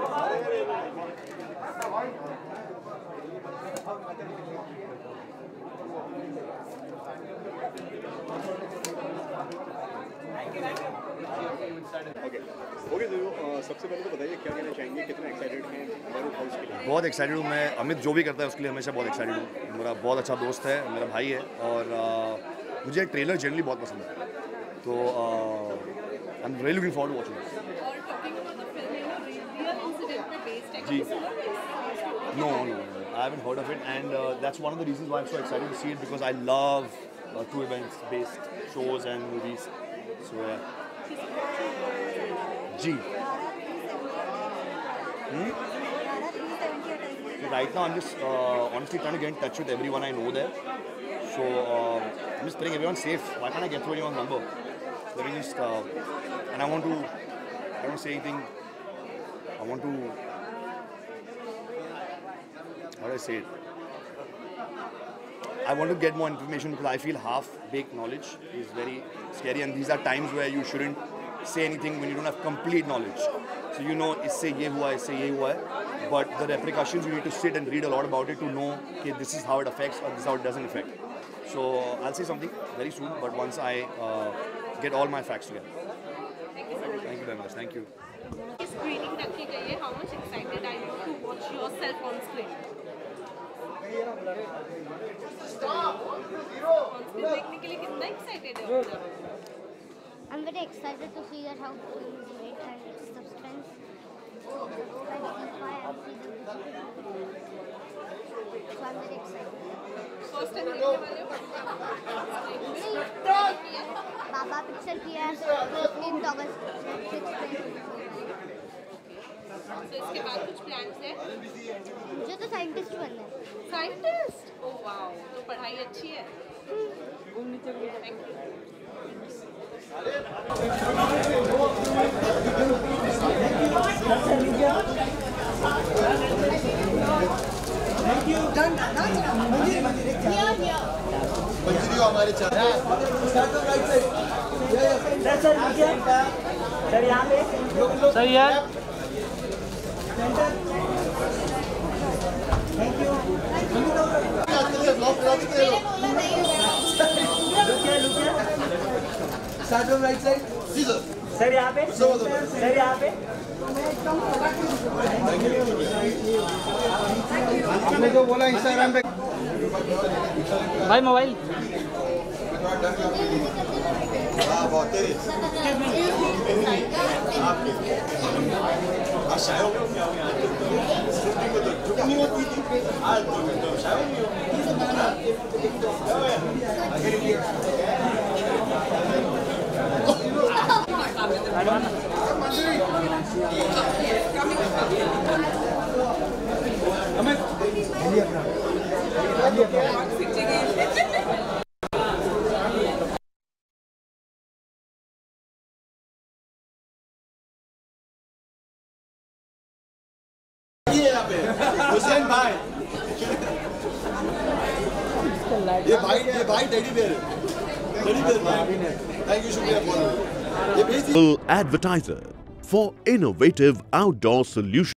Okay तो सबसे पहले तो बताइए क्या कहना चाहेंगे, कितना एक्साइटेड हैं हमारे हाउस के लिए? बहुत एक्साइटेड हूँ मैं। अमित जो भी करता है उसके लिए हमेशा बहुत एक्साइटेड हूँ। मेरा बहुत अच्छा दोस्त है, मेरा भाई है और मुझे ट्रेलर जनरली बहुत पसंद है, तो I am really looking forward to watching. जी no I haven't heard of it, and that's one of the reasons why I'm so excited to see it, because I love true events-based shows and movies. So yeah. G. So right now I'm just honestly trying to get in touch with everyone I know there. So I'm just putting everyone safe. Why can't I get through anyone's number? Let me just. And I don't say anything. I want to. How do I say it? I want to get more information because I feel half-baked knowledge is very scary, and these are times where you shouldn't say anything when you don't have complete knowledge. So you know, इससे ये हुआ, इससे ये हुआ, but the repercussions you need to sit and read a lot about it to know that this is how it affects or this is how it doesn't affect. So I'll say something very soon, but once I get all my facts together. Thank you very much. Thank you. This screening that you gave, how much excited are you to watch yourself on screen? I'm very excited to figure how the film is made and its substance. So I'm very excited. First time देखने वाले हो? बाबा picture किया इन अगस्त 6 तो इसके बाद कुछ plans हैं? मुझे तो साइंटिस्ट बनना है। साइंटिस्ट? ओह वाव, तो पढ़ाई अच्छी है। घूमने चलिए। Thank you. डन डन मंजिल मंजिल हमारे चाचा। सर यहाँ पे। सर यार। Thank you. Start from right side. जी सर. सर यहाँ पे. सर यहाँ पे. आपने जो बोला Instagram पे. भाई मोबाइल. हाँ बहुत तेरी. आपके. शायद अमित हुसैन भाई ये भाई डेडी बेर भाई थैंक यू शुक्रिया फॉर ये basically advertiser for innovative outdoor solution